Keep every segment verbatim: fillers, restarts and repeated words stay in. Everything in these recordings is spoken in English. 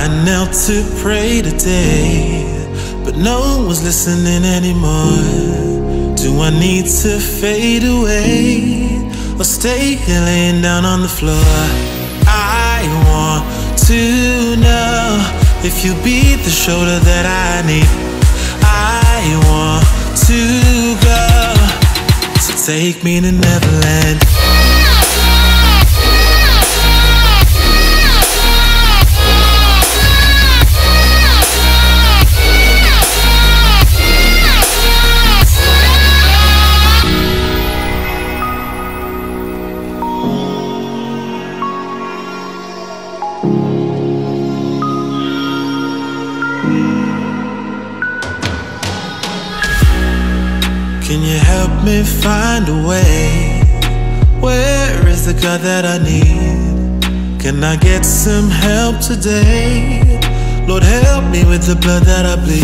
I knelt to pray today, but no one's listening anymore. Do I need to fade away or stay here laying down on the floor? I want to know if you'll be the shoulder that I need. I want to go, so take me to Neverland. Can you help me find a way? Where is the God that I need? Can I get some help today? Lord, help me with the blood that I bleed.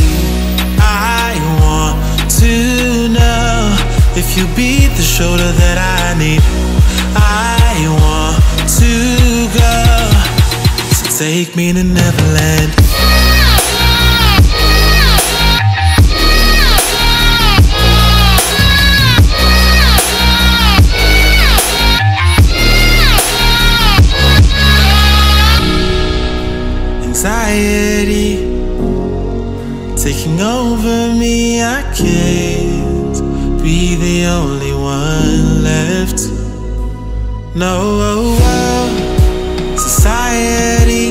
I want to know if you be the shoulder that I need. I want to go, so take me to Neverland. Anxiety taking over me, I can't be the only one left. No, oh, oh. Society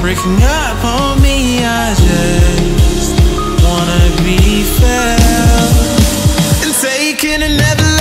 breaking up on me, I just wanna be felt and taken another.